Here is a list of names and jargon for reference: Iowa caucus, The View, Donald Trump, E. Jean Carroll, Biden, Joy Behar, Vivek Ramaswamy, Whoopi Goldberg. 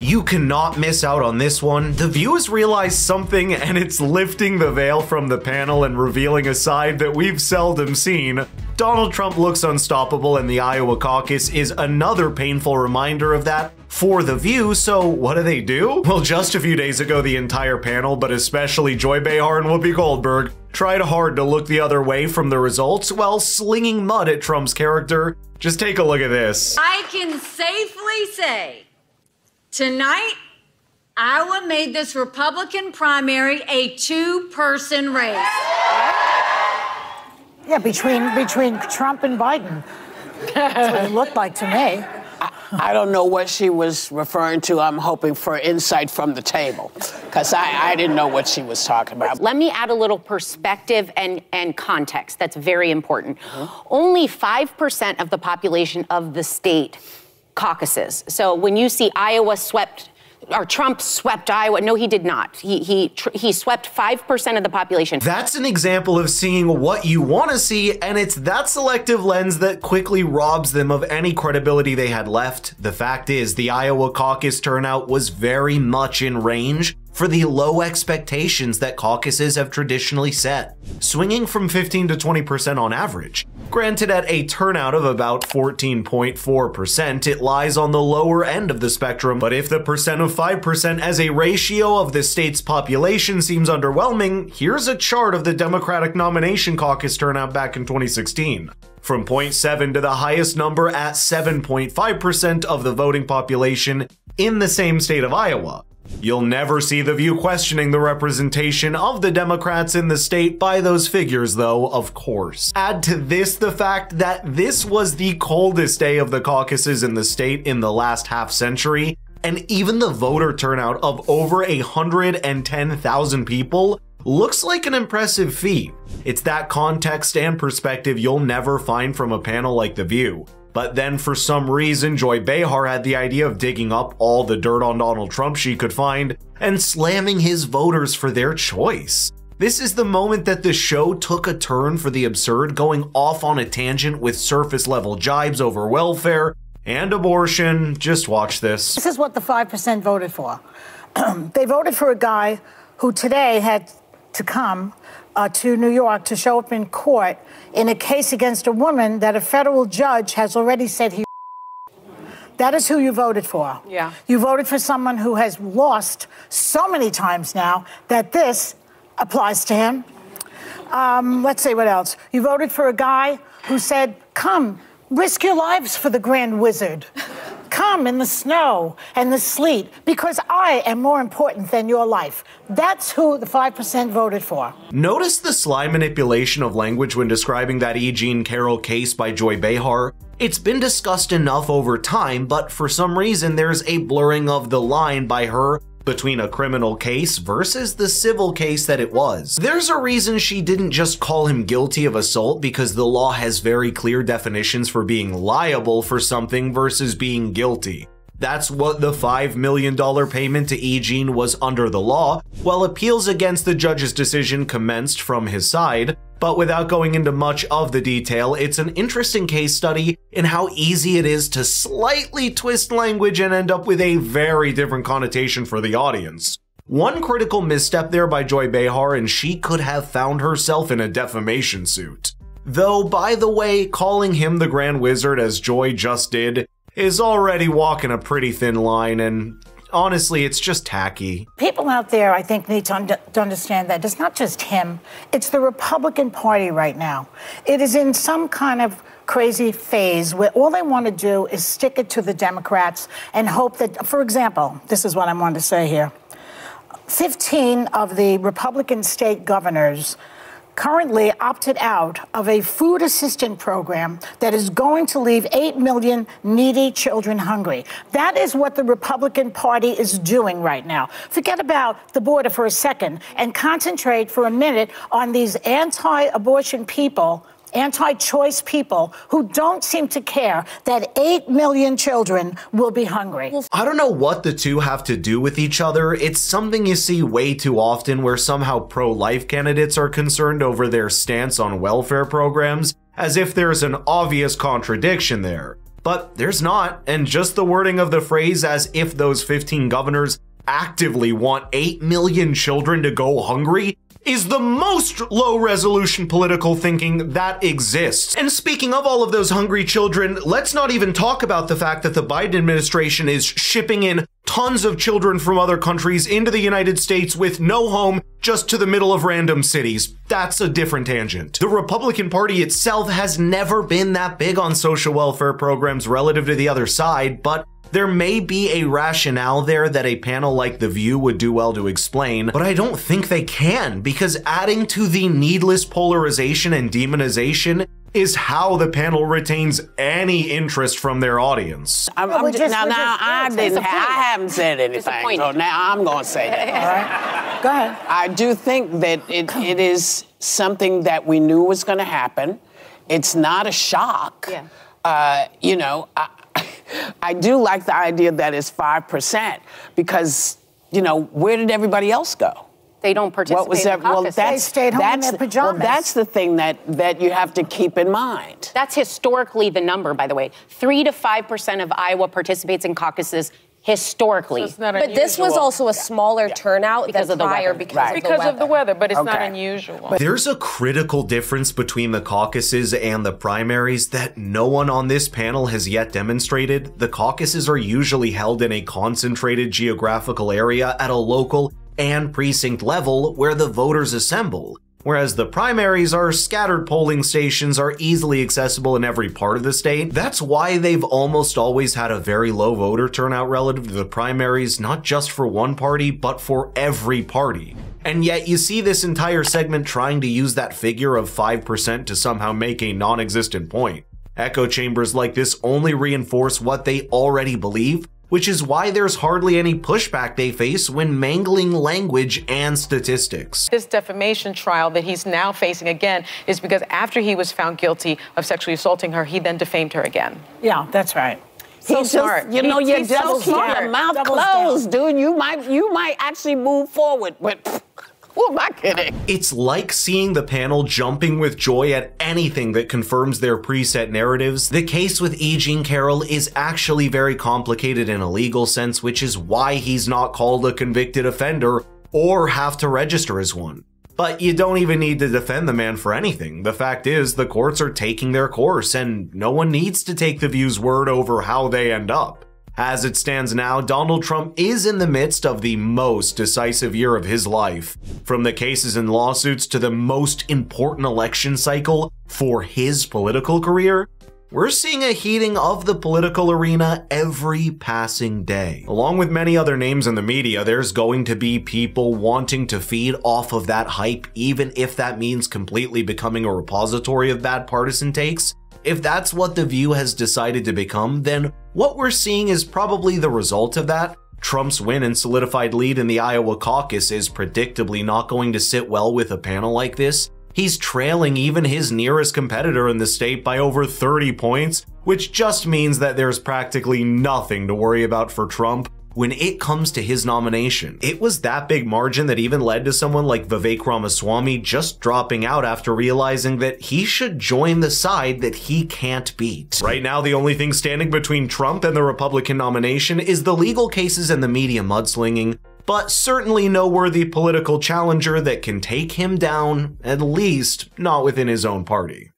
You cannot miss out on this one. The View has realized something, and it's lifting the veil from the panel and revealing a side that we've seldom seen. Donald Trump looks unstoppable, and the Iowa caucus is another painful reminder of that for The View. So what do they do? Well, just a few days ago, the entire panel, but especially Joy Behar and Whoopi Goldberg, tried hard to look the other way from the results while slinging mud at Trump's character. Just take a look at this. I can safely say, tonight, Iowa made this Republican primary a two-person race. Yeah, between Trump and Biden. That's what it looked like to me. I don't know what she was referring to. I'm hoping for insight from the table, because I didn't know what she was talking about. Let me add a little perspective and context. That's very important. Mm-hmm. Only 5% of the population of the state caucuses. So when you see Iowa swept, or Trump swept Iowa, no, he did not. He swept 5% of the population. That's an example of seeing what you want to see, and it's that selective lens that quickly robs them of any credibility they had left. The fact is, the Iowa caucus turnout was very much in range for the low expectations that caucuses have traditionally set, swinging from 15 to 20% on average. Granted, at a turnout of about 14.4%, it lies on the lower end of the spectrum, but if the percent of 5% as a ratio of the state's population seems underwhelming, here's a chart of the Democratic nomination caucus turnout back in 2016. From 0.7 to the highest number at 7.5% of the voting population in the same state of Iowa. You'll never see The View questioning the representation of the Democrats in the state by those figures, though, of course. Add to this the fact that this was the coldest day of the caucuses in the state in the last half century, and even the voter turnout of over 110,000 people looks like an impressive feat. It's that context and perspective you'll never find from a panel like The View. But then for some reason, Joy Behar had the idea of digging up all the dirt on Donald Trump she could find and slamming his voters for their choice. This is the moment that the show took a turn for the absurd, going off on a tangent with surface-level jibes over welfare and abortion. Just watch this. This is what the 5% voted for. They voted for a guy who today had to come to New York to show up in court in a case against a woman that a federal judge has already said he. That is who you voted for. Yeah. You voted for someone who has lost so many times now that this applies to him. Let's see what else. You voted for a guy who said, come, risk your lives for the Grand Wizard. Come in the snow and the sleet, because I am more important than your life. That's who the 5% voted for. Notice the sly manipulation of language when describing that E. Jean Carroll case by Joy Behar. It's been discussed enough over time, but for some reason there's a blurring of the line by her between a criminal case versus the civil case that it was. There's a reason she didn't just call him guilty of assault, because the law has very clear definitions for being liable for something versus being guilty. That's what the $5 million payment to E. Jean was under the law, while appeals against the judge's decision commenced from his side. But without going into much of the detail, it's an interesting case study in how easy it is to slightly twist language and end up with a very different connotation for the audience. One critical misstep there by Joy Behar, and she could have found herself in a defamation suit. Though, by the way, calling him the Grand Wizard, as Joy just did, is already walking a pretty thin line, and honestly, it's just tacky. People out there, I think, need to understand that it's not just him. It's the Republican Party right now. It is in some kind of crazy phase where all they want to do is stick it to the Democrats and hope that, for example, this is what I wanted to say here. 15 of the Republican state governors currently opted out of a food assistance program that is going to leave 8 million needy children hungry. That is what the Republican Party is doing right now. Forget about the border for a second and concentrate for a minute on these anti-abortion people, anti-choice people who don't seem to care that 8 million children will be hungry. I don't know what the two have to do with each other. It's something you see way too often, where somehow pro-life candidates are concerned over their stance on welfare programs, as if there's an obvious contradiction there. but there's not. And just the wording of the phrase as if those 15 governors actively want 8 million children to go hungry is the most low-resolution political thinking that exists. And speaking of all of those hungry children, let's not even talk about the fact that the Biden administration is shipping in tons of children from other countries into the United States with no home, just to the middle of random cities. That's a different tangent. The Republican Party itself has never been that big on social welfare programs relative to the other side, but there may be a rationale there that a panel like The View would do well to explain, but I don't think they can, because adding to the needless polarization and demonization is how the panel retains any interest from their audience. I haven't said anything, so now I'm going to say it. All right. Go ahead. I do think that it is something that we knew was going to happen. It's not a shock. Yeah. You know, I do like the idea that it's 5% because, you know, where did everybody else go? They don't participate in the caucus. Well, they stayed home in their pajamas. Well, that's the thing that you have to keep in mind. That's historically the number, by the way. 3 to 5% of Iowa participates in caucuses historically. So it's not unusual. But this was also a smaller turnout than prior because of the weather, but it's not unusual. There's a critical difference between the caucuses and the primaries that no one on this panel has yet demonstrated. The caucuses are usually held in a concentrated geographical area at a local and precinct level where the voters assemble, whereas the primaries are scattered. Polling stations are easily accessible in every part of the state. That's why they've almost always had a very low voter turnout relative to the primaries, not just for one party, but for every party. And yet you see this entire segment trying to use that figure of 5% to somehow make a non-existent point. Echo chambers like this only reinforce what they already believe, which is why there's hardly any pushback they face when mangling language and statistics. This defamation trial that he's now facing again is because after he was found guilty of sexually assaulting her, he then defamed her again. Yeah, that's right. He's smart. You know, you just keep your mouth closed, dude. You might actually move forward with... Who am I kidding? It's like seeing the panel jumping with joy at anything that confirms their preset narratives. The case with E. Jean Carroll is actually very complicated in a legal sense, which is why he's not called a convicted offender or have to register as one. But you don't even need to defend the man for anything. The fact is, the courts are taking their course, and no one needs to take The View's word over how they end up. As it stands now, Donald Trump is in the midst of the most decisive year of his life. From the cases and lawsuits to the most important election cycle for his political career, we're seeing a heating of the political arena every passing day. Along with many other names in the media, there's going to be people wanting to feed off of that hype, even if that means completely becoming a repository of bad partisan takes. If that's what The View has decided to become, then what we're seeing is probably the result of that. Trump's win and solidified lead in the Iowa caucus is predictably not going to sit well with a panel like this. He's trailing even his nearest competitor in the state by over 30 points, which just means that there's practically nothing to worry about for Trump when it comes to his nomination. It was that big margin that even led to someone like Vivek Ramaswamy just dropping out after realizing that he should join the side that he can't beat. Right now, the only thing standing between Trump and the Republican nomination is the legal cases and the media mudslinging, but certainly no worthy political challenger that can take him down, at least not within his own party.